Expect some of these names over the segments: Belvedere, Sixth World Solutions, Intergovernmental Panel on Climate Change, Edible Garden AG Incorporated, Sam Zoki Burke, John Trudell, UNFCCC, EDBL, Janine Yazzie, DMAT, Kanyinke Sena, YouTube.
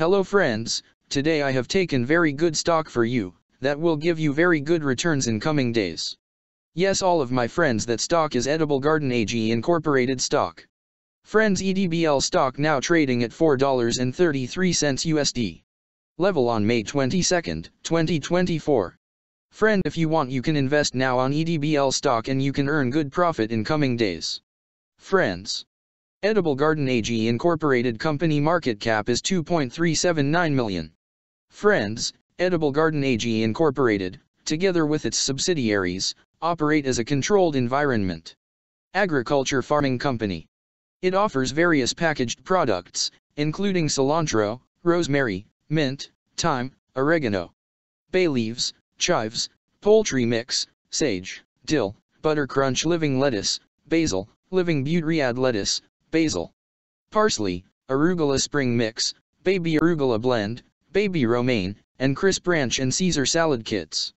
Hello friends, today I have taken very good stock for you, that will give you very good returns in coming days. Yes, all of my friends, that stock is Edible Garden AG Incorporated stock. Friends, EDBL stock now trading at $4.33 USD. Level on May 22, 2024. Friend, if you want you can invest now on EDBL stock and you can earn good profit in coming days. Friends, Edible Garden AG Incorporated company market cap is 2.379 million. Friends, Edible Garden AG Incorporated, together with its subsidiaries, operate as a controlled environment agriculture farming company. It offers various packaged products, including cilantro, rosemary, mint, thyme, oregano, bay leaves, chives, poultry mix, sage, dill, butter crunch, living lettuce, basil, living Belvedere lettuce, basil, parsley, arugula spring mix, baby arugula blend, baby romaine, and crisp ranch and Caesar salad kits.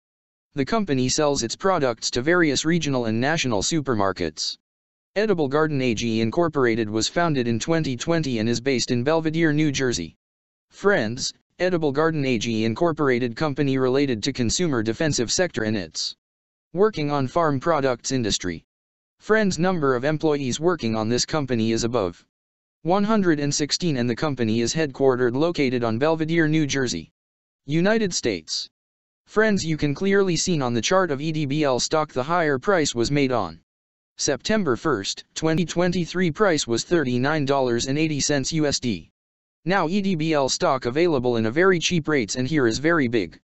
The company sells its products to various regional and national supermarkets. Edible Garden AG Incorporated was founded in 2020 and is based in Belvedere, New Jersey. Friends, Edible Garden AG Incorporated company related to consumer defensive sector and its working on farm products industry. Friends, number of employees working on this company is above 116 and the company is headquartered located on Belvedere, New Jersey, United States. Friends, you can clearly seen on the chart of EDBL stock the higher price was made on September 1, 2023 price was $39.80 USD. Now EDBL stock available in a very cheap rates and here is very big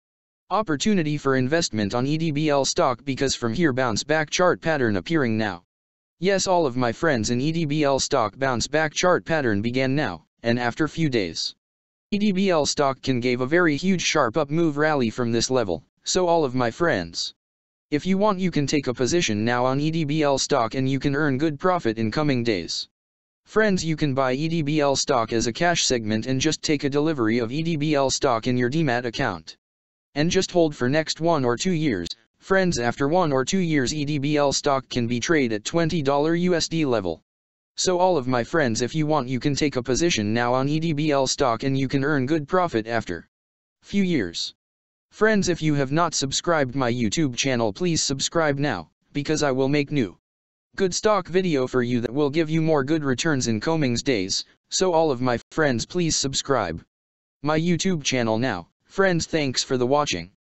opportunity for investment on EDBL stock because from here bounce back chart pattern appearing now. Yes, all of my friends, in EDBL stock bounce back chart pattern began now, and after few days EDBL stock can give a very huge sharp up move rally from this level. So all of my friends, if you want you can take a position now on EDBL stock and you can earn good profit in coming days. Friends, you can buy EDBL stock as a cash segment and just take a delivery of EDBL stock in your DMAT account and just hold for next 1 or 2 years. Friends, after 1 or 2 years EDBL stock can be traded at $20 USD level. So all of my friends, if you want you can take a position now on EDBL stock and you can earn good profit after few years. Friends, if you have not subscribed my YouTube channel, please subscribe now, because I will make new good stock video for you that will give you more good returns in coming days. So all of my friends, please subscribe my YouTube channel now. Friends, thanks for the watching.